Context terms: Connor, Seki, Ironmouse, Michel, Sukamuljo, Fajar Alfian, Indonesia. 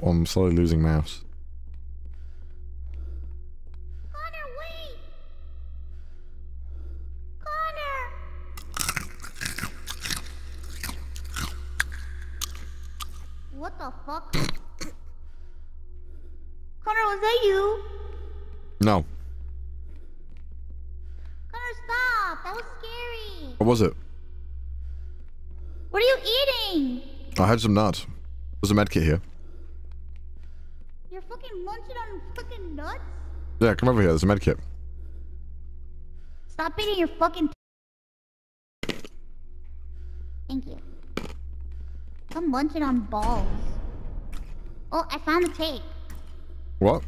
I'm slowly losing Mouse. Connor, wait! Connor! What the fuck? Connor, was that you? No. Connor, stop! That was scary! What was it? What are you eating? I had some nuts. There's a medkit here. Munching on fucking nuts? Yeah, come over here. There's a medkit. Stop eating your fucking. Thank you. I'm munching on balls. Oh, I found the tape. What?